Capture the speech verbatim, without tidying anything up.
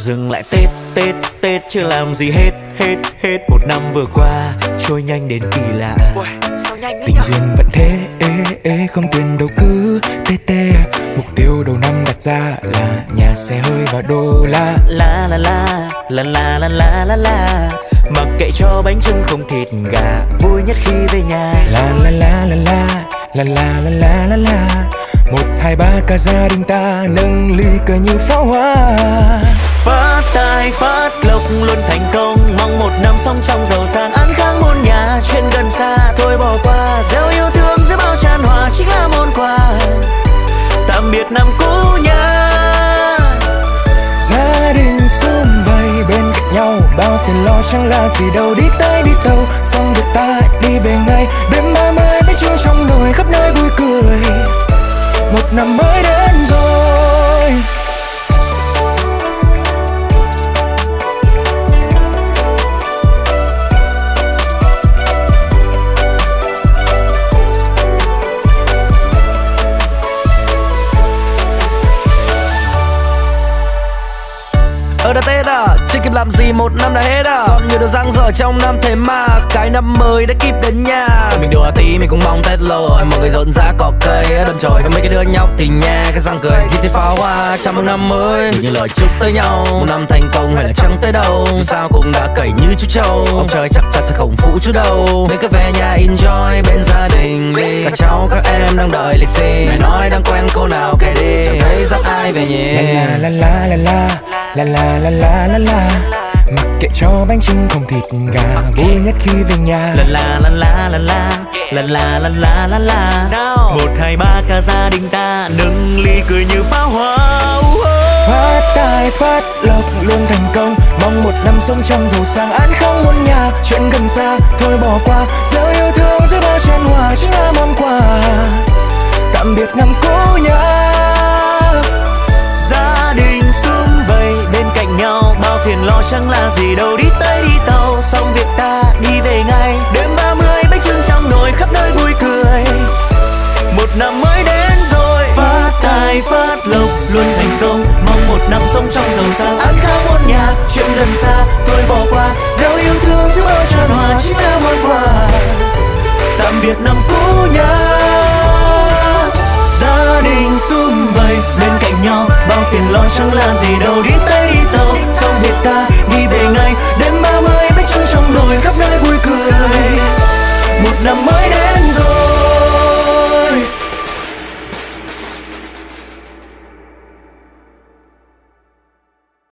dừng lại. Tết, Tết, Tết chưa làm gì hết, hết, hết. Một năm vừa qua trôi nhanh đến kỳ lạ. Tình duyên vẫn thế, ế, ế, không quên đâu cứ tê tê. Mục tiêu đầu năm đặt ra là nhà, xe, hơi và đô la. La la la, la la la la la la. Mặc kệ cho bánh chưng không thịt gà, vui nhất khi về nhà. La la la la la, la la la la la la. Một, hai, ba, cả gia đình ta nâng ly cười như pháo hoa. Phát tài, phát lộc luôn thành công. Mong một năm song trong giàu sang, ăn khang muôn nhà, chuyện gần xa thôi bỏ qua. Gieo yêu thương giữa bao tràn hòa chính là món quà. Tạm biệt năm cũ nhà. Gia đình sum vầy bên cạnh nhau, bao phiền lo chẳng là gì đâu. Đi tới đi tàu, xong việc ta đi về ngay. Đêm ba mươi bánh trưng trong nồi, khắp nơi vui cười. Một năm mới đến rồi. Ở đã Tết à, chưa kịp làm gì một năm đã hết à. Còn nhiều điều dang dở trong năm thế mà cái năm mới đã kịp đến nhà. Mình đùa tí mình cũng mong Tết lâu rồi, mọi người rộn rã có cây đâm chồi. Mấy cái đứa nhóc thì nha, cái răng cười khi thấy pháo hoa. Chào mừng năm mới, như lời chúc tới nhau. Một năm thành công hay là chẳng tới đâu, dù sao cũng đã cày như chú trâu. Ông trời chắc chắn sẽ không phụ chú đâu, nên cứ về nhà enjoy bên gia đình đi. Các cháu các em đang đợi lì xì, mày nói đang quen cô nào kể đi, chẳng thấy dắt ai về nhỉ. La la la la la la la la la la la. Mặc kệ cho bánh chưng không thịt gà, vui nhất khi về nhà. La la la la la la la la la la la la. Một hai ba cả gia đình ta nâng ly cười như pháo hoa. Phát tài phát lộc luôn thành công, mong một năm sống trong giàu sang, ăn không muốn nhà, chuyện gần xa thôi bỏ qua. Gieo yêu thương giữa bao tràn hòa chính là món quà. Tạm biệt năm cũ nhà. Gia đình sum vầy bên cạnh nhau, bao phiền lo chẳng là gì đâu. Đi tới đi tàu, xong việc ta đi về ngay. Đêm ba mươi bánh chưng trong nồi, khắp nơi vui cười. Một năm mới đến rồi. Phát tài phát lộc luôn thành công, mong một năm sống trong giàu sang, ăn khá muôn nhà, chuyện gần xa thôi bỏ qua. Gieo yêu thương giữa bao tràn hòa chính là món quà. Tạm biệt năm cũ nhà. Gia đình sum vầy bên cạnh nhau, bao phiền lo chẳng là gì đâu. Đi tới đi tàu, xong việc ta đi về ngay.